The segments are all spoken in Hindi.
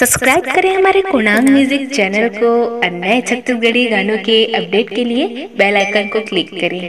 सब्सक्राइब करें हमारे कोणार्क म्यूजिक चैनल को और नए छत्तीसगढ़ी गानों के अपडेट के लिए बेल आइकन को क्लिक करें।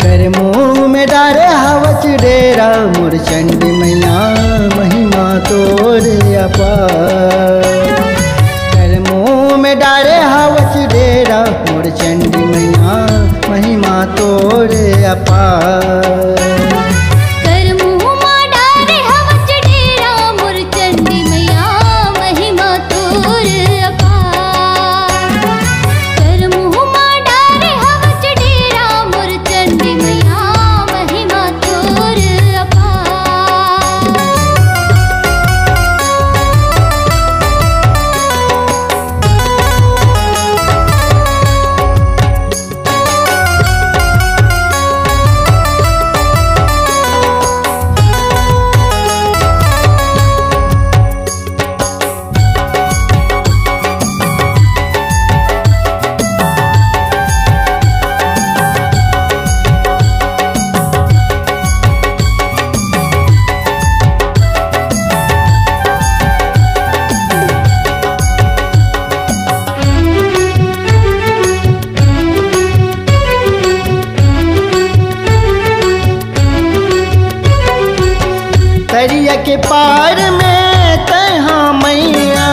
करमु मा डारे हवस डेरा मोर चंडी मैया महिमा तोरे अपार। करमु मा डारे हवस डेरा मोर चंडी मैया महिमा तोरे अपार। दरिया के पार में तहा मैया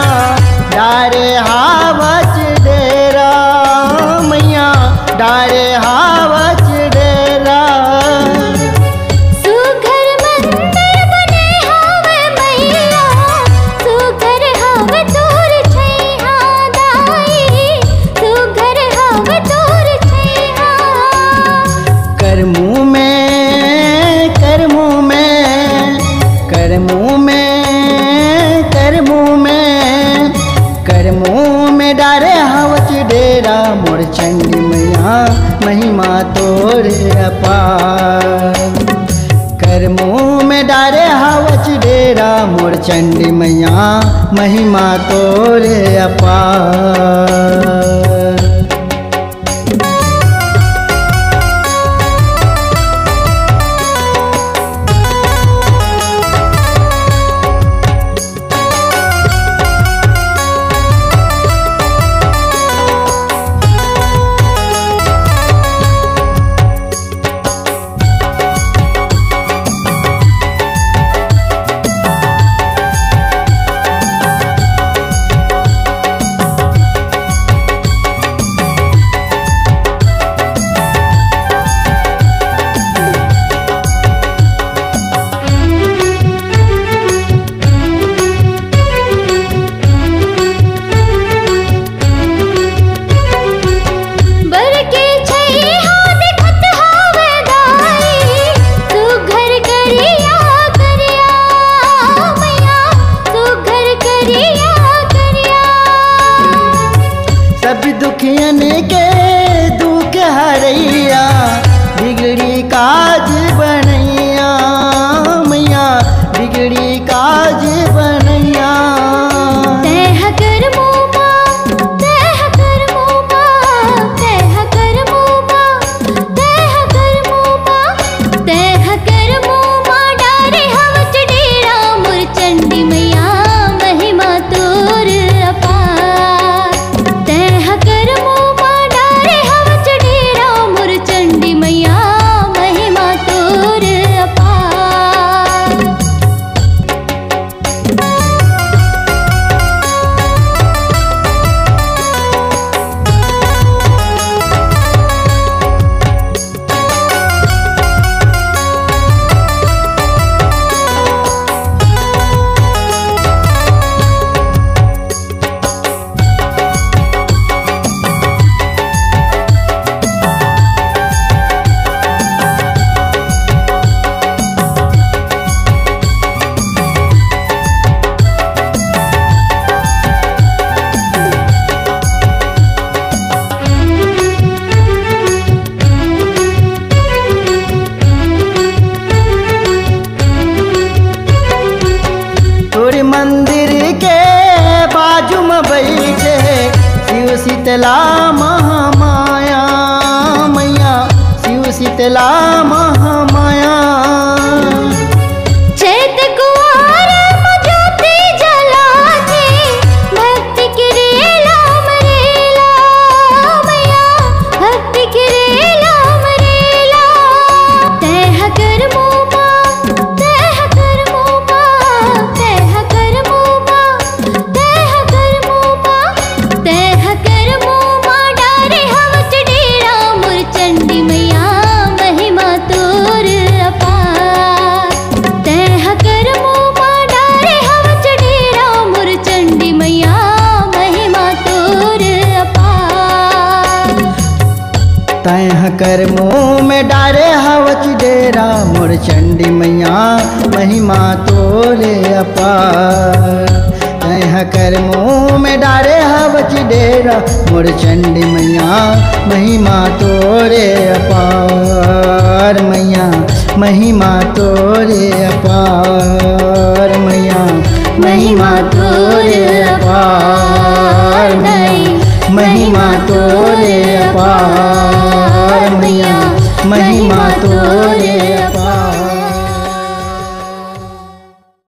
डारे हवस डेरा, मैया डारे हवस डेरा। सुघर मंदिर बने हवे मैया, सुघर हवे तोर छैया दाई, सुघर हवे तोर छैया। करमु मा डारे हवस डेरा मोर चंडी मैया महिमा तोरे अपार। करमु मा डारे हवस डेरा मोर चंडी मैया महिमा तोरे अपार। चैतला महामाया चैत कुंवर मोती जलाते भक्ति के रेला मरेला मैया भक्ति के रेला मरेला तह करमु मा तह करमु मा तह करमु मा तह करमु मा डारे हवस डेरा मोर चंडी मैया महिमा तोर अपार तह करमु मा डारे हवस डेरा मोर चंडी मैया महिमा तोर अपार तह करमु मा डारे हवस डेरा मोर चंडी मैया महिमा तोरे अपार तह करमु मा डारे हवस डेरा मोर चंडी मैया महिमा तोरे अपार मैया महिमा तोरे अपार मैया महिमा तोरे अपार महिमा तो